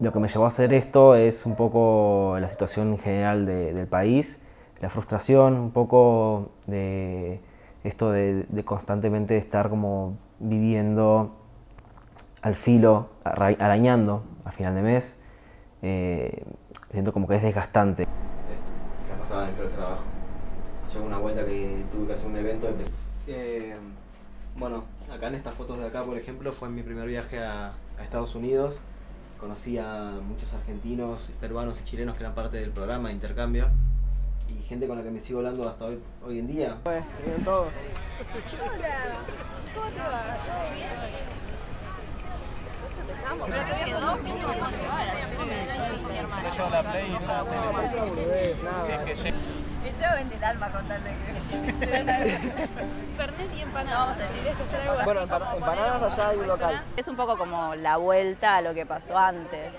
Lo que me llevó a hacer esto es un poco la situación en general del país, la frustración, un poco de esto de constantemente estar como viviendo al filo, arañando a final de mes. Siento como que es desgastante. La pasaba dentro del trabajo. Llevo una vuelta que tuve que hacer un evento. Bueno, acá en estas fotos de acá, por ejemplo, fue mi primer viaje a Estados Unidos. Conocí a muchos argentinos, peruanos y chilenos que eran parte del programa de intercambio. Y gente con la que me sigo hablando hasta hoy en día. Pues, bien todo. Hola, ¿cómo te va? ¿Todo bien? Pero creo que dos mínimos puedo llevar, yo me desayuno con mi hermana. Yo llevo la Play y cada uno lleva. Yo vendí el alma con tal de que... Fernet y empanadas, vamos a decir, es que hacer algo así. Bueno, empanadas allá hay un local. Es un poco como la vuelta a lo que pasó antes.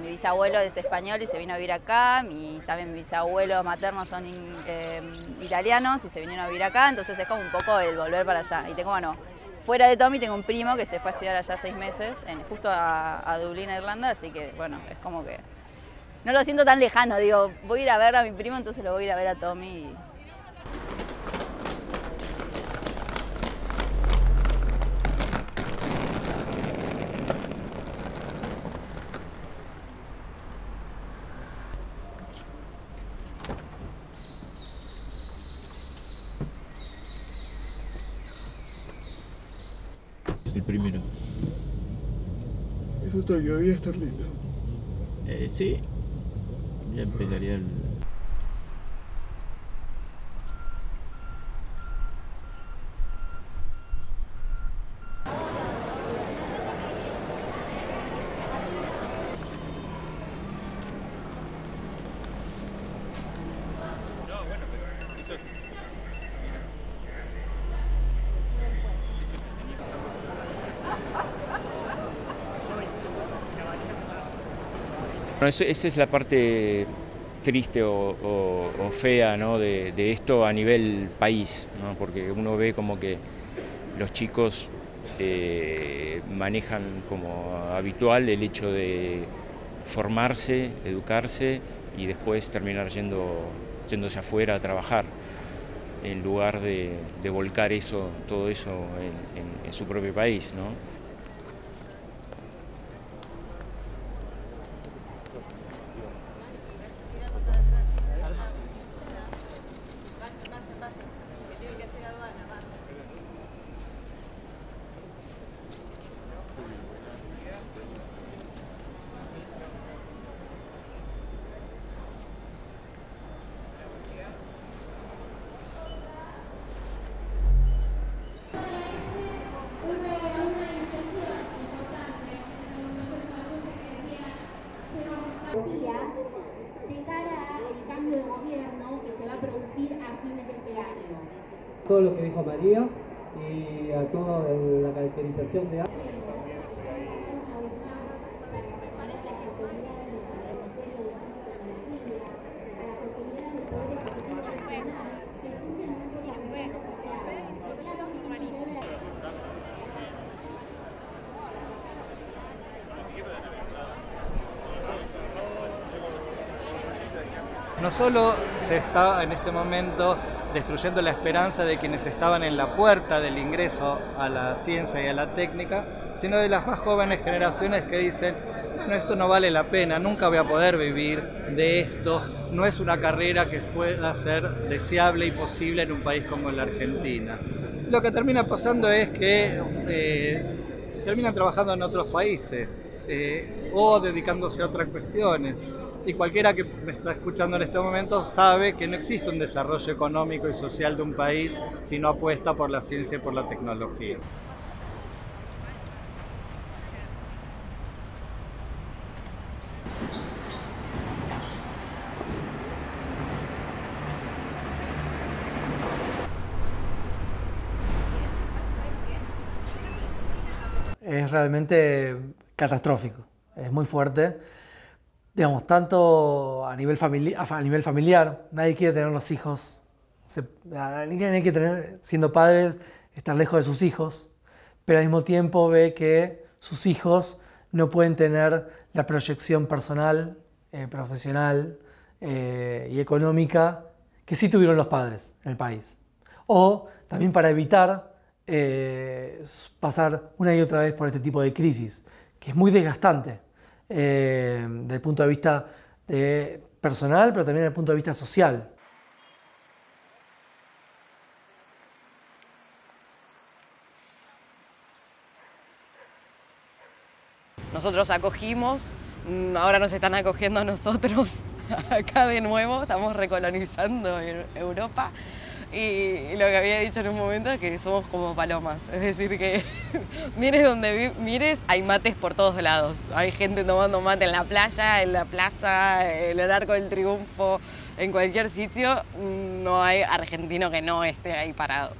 Mi bisabuelo es español y se vino a vivir acá, también mis bisabuelos maternos son italianos y se vinieron a vivir acá, entonces es como un poco el volver para allá. Y tengo, bueno, fuera de Tommy tengo un primo que se fue a estudiar allá 6 meses, justo a Dublín, a Irlanda, así que bueno, es como que no lo siento tan lejano, digo, voy a ir a ver a mi primo, entonces lo voy a ir a ver a Tommy. El primero. Eso todavía voy a estar lindo. Sí. Ya empezaría el... Bueno, esa es la parte triste o fea, ¿no? de esto a nivel país, ¿no? Porque uno ve como que los chicos manejan como habitual el hecho de formarse, educarse y después terminar yéndose afuera a trabajar, en lugar de volcar eso, todo eso en su propio país, ¿no? De cara al cambio de gobierno que se va a producir a fines de este año. Todo lo que dijo María y a toda la caracterización de... No solo se está en este momento destruyendo la esperanza de quienes estaban en la puerta del ingreso a la ciencia y a la técnica, sino de las más jóvenes generaciones que dicen, no, esto no vale la pena, nunca voy a poder vivir de esto, no es una carrera que pueda ser deseable y posible en un país como la Argentina. Lo que termina pasando es que terminan trabajando en otros países o dedicándose a otras cuestiones. Y cualquiera que me está escuchando en este momento sabe que no existe un desarrollo económico y social de un país si no apuesta por la ciencia y por la tecnología. Es realmente catastrófico, es muy fuerte. Digamos, tanto a nivel familiar, nadie quiere tener los hijos, nadie quiere tener, siendo padres, estar lejos de sus hijos, pero al mismo tiempo ve que sus hijos no pueden tener la proyección personal, profesional y económica que sí tuvieron los padres en el país. O también para evitar pasar una y otra vez por este tipo de crisis, que es muy desgastante desde el punto de vista personal, pero también desde el punto de vista social. Nosotros acogimos, ahora nos están acogiendo a nosotros acá de nuevo, estamos recolonizando Europa y lo que había dicho en un momento es que somos como palomas, es decir que mires donde mires hay mates por todos lados, hay gente tomando mate en la playa, en la plaza, en el Arco del Triunfo, en cualquier sitio, no hay argentino que no esté ahí parado.